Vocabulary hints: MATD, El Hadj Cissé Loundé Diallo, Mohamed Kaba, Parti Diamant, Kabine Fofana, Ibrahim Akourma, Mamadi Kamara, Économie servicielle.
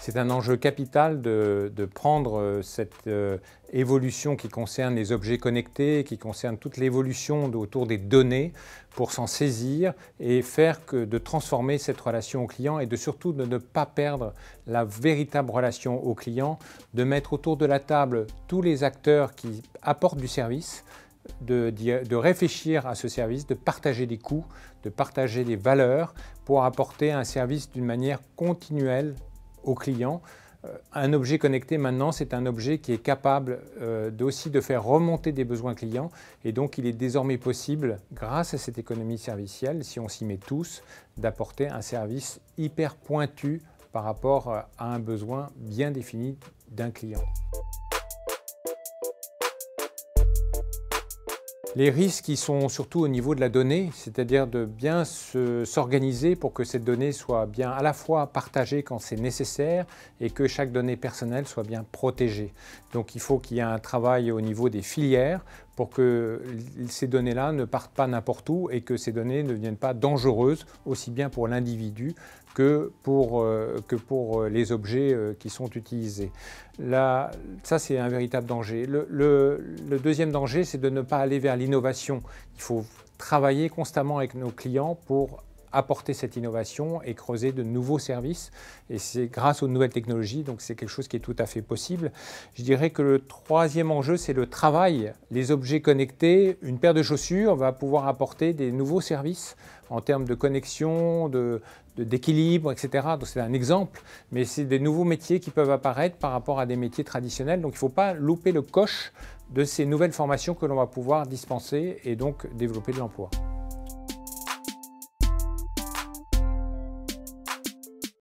C'est un enjeu capital de prendre cette évolution qui concerne les objets connectés, qui concerne toute l'évolution autour des données, pour s'en saisir et faire que de transformer cette relation au client et de surtout de ne pas perdre la véritable relation au client, de mettre autour de la table tous les acteurs qui apportent du service, de réfléchir à ce service, de partager les coûts, de partager les valeurs pour apporter un service d'une manière continuelle aux clients. Un objet connecté maintenant, c'est un objet qui est capable aussi de faire remonter des besoins clients et donc il est désormais possible, grâce à cette économie servicielle, si on s'y met tous, d'apporter un service hyper pointu par rapport à un besoin bien défini d'un client. Les risques ils sont surtout au niveau de la donnée, c'est-à-dire de bien s'organiser pour que cette donnée soit bien à la fois partagée quand c'est nécessaire et que chaque donnée personnelle soit bien protégée. Donc il faut qu'il y ait un travail au niveau des filières pour que ces données-là ne partent pas n'importe où et que ces données ne deviennent pas dangereuses, aussi bien pour l'individu que pour les objets qui sont utilisés. Là, ça, c'est un véritable danger. Le deuxième danger, c'est de ne pas aller vers l'innovation. Il faut travailler constamment avec nos clients pour apporter cette innovation et creuser de nouveaux services. Et c'est grâce aux nouvelles technologies, donc c'est quelque chose qui est tout à fait possible. Je dirais que le troisième enjeu, c'est le travail. Les objets connectés, une paire de chaussures va pouvoir apporter des nouveaux services en termes de connexion, d'équilibre, etc. Donc c'est un exemple, mais c'est des nouveaux métiers qui peuvent apparaître par rapport à des métiers traditionnels. Donc il ne faut pas louper le coche de ces nouvelles formations que l'on va pouvoir dispenser et donc développer de l'emploi.